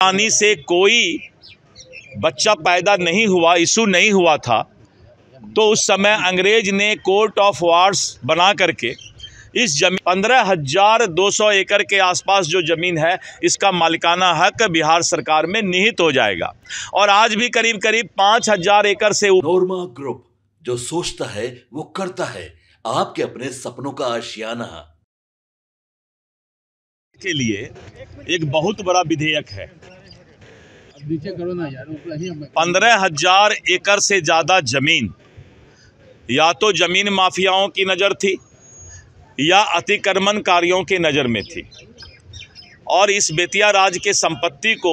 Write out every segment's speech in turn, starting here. पानी से कोई बच्चा पैदा नहीं हुआ, इशू नहीं हुआ था, तो उस समय अंग्रेज ने कोर्ट ऑफ वार्स बना करके इस जमीन 15,200 एकड़ के आसपास जो ज़मीन है इसका मालिकाना हक बिहार सरकार में निहित हो जाएगा। और आज भी करीब करीब 5,000 एकड़ से नोर्मा ग्रुप जो सोचता है वो करता है आपके अपने सपनों का आशियाना के लिए एक बहुत बड़ा विधेयक है। 15,000 एकड़ से ज़्यादा जमीन या तो जमीन माफियाओं की नज़र थी या अतिक्रमणकारियों के नज़र में थी, और इस बेतिया राज के संपत्ति को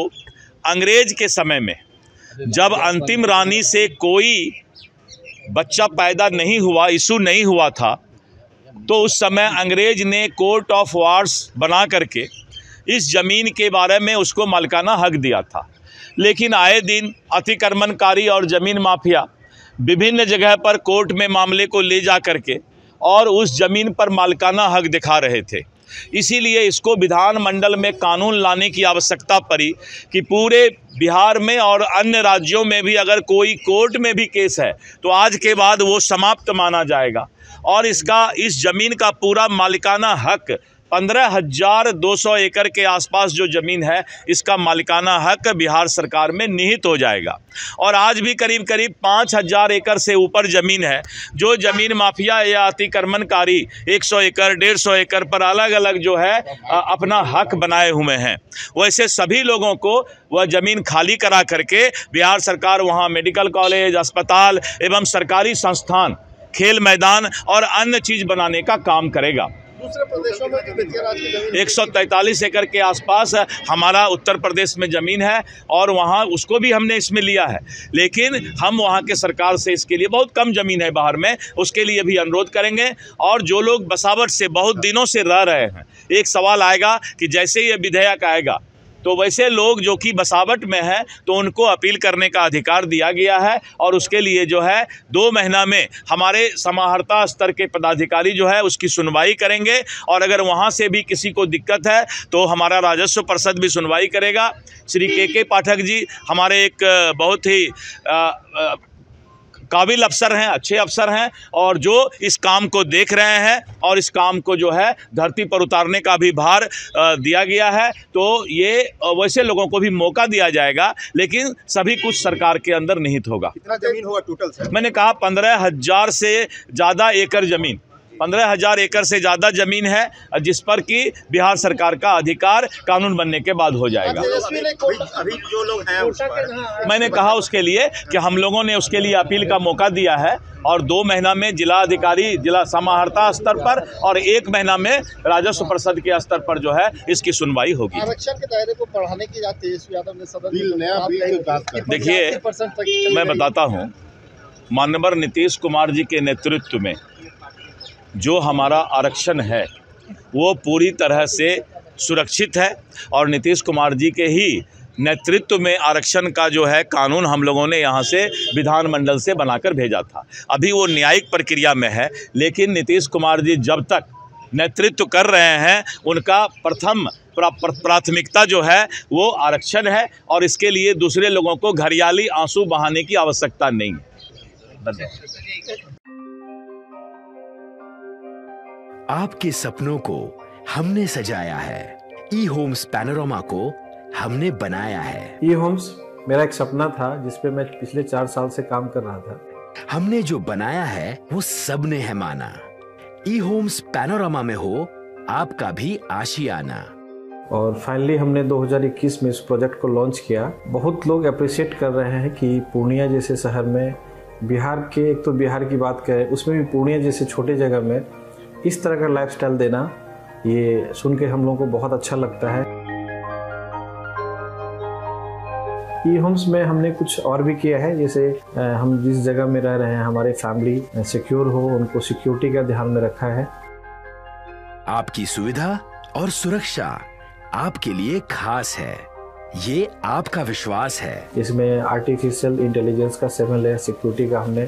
अंग्रेज के समय में जब अंतिम रानी से कोई बच्चा पैदा नहीं हुआ, इशू नहीं हुआ था, तो उस समय अंग्रेज ने कोर्ट ऑफ वार्स बना करके इस ज़मीन के बारे में उसको मालिकाना हक दिया था। लेकिन आए दिन अतिक्रमणकारी और ज़मीन माफिया विभिन्न जगह पर कोर्ट में मामले को ले जा करके और उस ज़मीन पर मालिकाना हक दिखा रहे थे। इसीलिए इसको विधानमंडल में कानून लाने की आवश्यकता पड़ी कि पूरे बिहार में और अन्य राज्यों में भी अगर कोई कोर्ट में भी केस है तो आज के बाद वो समाप्त माना जाएगा और इसका इस ज़मीन का पूरा मालिकाना हक 15,200 एकड़ के आसपास जो ज़मीन है इसका मालिकाना हक बिहार सरकार में निहित हो जाएगा। और आज भी करीब करीब 5,000 एकड़ से ऊपर ज़मीन है जो ज़मीन माफिया या अतिक्रमणकारी 100 एकड़ 150 एकड़ पर अलग अलग जो है अपना हक बनाए हुए हैं। वैसे सभी लोगों को वह ज़मीन खाली करा करके बिहार सरकार वहाँ मेडिकल कॉलेज, अस्पताल एवं सरकारी संस्थान, खेल मैदान और अन्य चीज़ बनाने का काम करेगा। 143 एकड़ के आसपास हमारा उत्तर प्रदेश में ज़मीन है और वहाँ उसको भी हमने इसमें लिया है, लेकिन हम वहाँ के सरकार से इसके लिए बहुत कम ज़मीन है बाहर में, उसके लिए भी अनुरोध करेंगे। और जो लोग बसावट से बहुत दिनों से रह रहे हैं, एक सवाल आएगा कि जैसे ये विधेयक आएगा तो वैसे लोग जो कि बसावट में हैं तो उनको अपील करने का अधिकार दिया गया है, और उसके लिए जो है 2 महीना में हमारे समाहर्ता स्तर के पदाधिकारी जो है उसकी सुनवाई करेंगे। और अगर वहाँ से भी किसी को दिक्कत है तो हमारा राजस्व परिषद भी सुनवाई करेगा। श्री के पाठक जी हमारे एक बहुत ही काबिल अफसर हैं, अच्छे अफसर हैं, और जो इस काम को देख रहे हैं और इस काम को जो है धरती पर उतारने का भी भार दिया गया है। तो ये वैसे लोगों को भी मौका दिया जाएगा, लेकिन सभी कुछ सरकार के अंदर निहित होगा। कितना जमीन होगा टोटल सर? मैंने कहा 15,000 से ज़्यादा एकड़ ज़मीन, 15,000 एकड़ से ज़्यादा ज़मीन है जिस पर कि बिहार सरकार का अधिकार कानून बनने के बाद हो जाएगा। अभी जो लोग हैं उस पर मैंने कहा उसके लिए कि हम लोगों ने उसके लिए अपील का मौका दिया है, और 2 महीना में जिला अधिकारी, जिला समाहर्ता स्तर पर, और 1 महीना में राजस्व परिषद के स्तर पर जो है इसकी सुनवाई होगी। आरक्षण के दायरे को बढ़ाने की बात तेजस्वी यादव ने सदन में देखिए, मैं बताता हूँ, माननीय नीतीश कुमार जी के नेतृत्व में जो हमारा आरक्षण है वो पूरी तरह से सुरक्षित है, और नीतीश कुमार जी के ही नेतृत्व में आरक्षण का जो है कानून हम लोगों ने यहाँ से विधानमंडल से बनाकर भेजा था। अभी वो न्यायिक प्रक्रिया में है, लेकिन नीतीश कुमार जी जब तक नेतृत्व कर रहे हैं उनका प्रथम प्राथमिकता जो है वो आरक्षण है, और इसके लिए दूसरे लोगों को घरियाली आंसू बहाने की आवश्यकता नहीं है। धन्यवाद। आपके सपनों को हमने सजाया है, ई होम्स पैनोरामा को हमने बनाया है। ई होम्स मेरा एक सपना था जिसपे मैं पिछले 4 साल से काम कर रहा था। हमने जो बनाया है वो सबने है माना। ई होम्स पैनोरामा में हो आपका भी आशियाना। और फाइनली हमने 2021 में इस प्रोजेक्ट को लॉन्च किया। बहुत लोग अप्रिशिएट कर रहे हैं कि पूर्णिया जैसे शहर में बिहार के, एक तो बिहार की बात करें उसमें भी पूर्णिया जैसे छोटे जगह में इस तरह का लाइफस्टाइल देना, ये सुन के हम लोगों को बहुत अच्छा लगता है। ई होम्स में हमने कुछ और भी किया है, जैसे हम जिस जगह में रह रहे हैं हमारे फैमिली सिक्योर हो, उनको सिक्योरिटी का ध्यान में रखा है। आपकी सुविधा और सुरक्षा आपके लिए खास है, ये आपका विश्वास है। इसमें आर्टिफिशियल इंटेलिजेंस का 7 लेयर सिक्योरिटी का हमने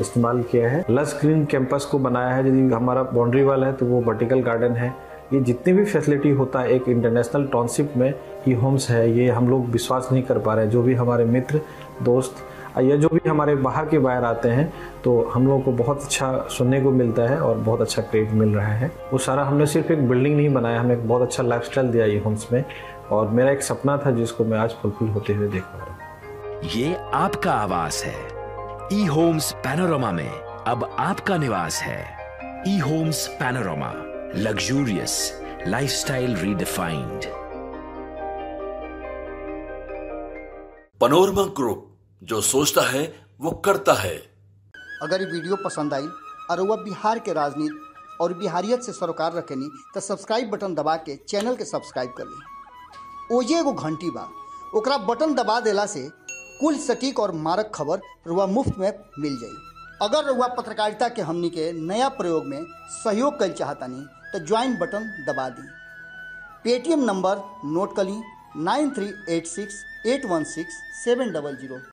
इस्तेमाल किया है। लस ग्रीन कैंपस को बनाया है, यदि हमारा बाउंड्री वाल है तो वो वर्टिकल गार्डन है। ये जितनी भी फैसिलिटी होता है एक इंटरनेशनल टाउनशिप में, ई होम्स है, ये हम लोग विश्वास नहीं कर पा रहे हैं। जो भी हमारे मित्र दोस्त या जो भी हमारे बाहर के बायर आते हैं तो हम लोगों को बहुत अच्छा सुनने को मिलता है और बहुत अच्छा क्रेडिट मिल रहा है। वो सारा हमने सिर्फ एक बिल्डिंग नहीं बनाया, हमें एक बहुत अच्छा लाइफस्टाइल दिया ई होम्स में, और मेरा एक सपना था जिसको मैं आज फुलफिल होते हुए देख पा रहा हूँ। ये आपका आवास है, ई होम्स पैनोरमा में अब आपका निवास है। E Holmes panorama, luxurious lifestyle redefined. Panorama group, जो सोचता है वो करता है। अगर ये वीडियो पसंद आई और वह बिहार के राजनीति और बिहारियत से सरोकार रखनी तो सब्सक्राइब बटन दबा के चैनल के सब्सक्राइब कर ली। ओजे एगो घंटी बा, ओकरा बटन दबा देला से कुल सटीक और मारक खबर रुआ मुफ्त में मिल जाई। अगर रुआ पत्रकारिता के हमनी के नया प्रयोग में सहयोग कर चाहतनी तो ज्वाइन बटन दबा दी। पेटीएम नंबर नोट कर ली, 9386816700।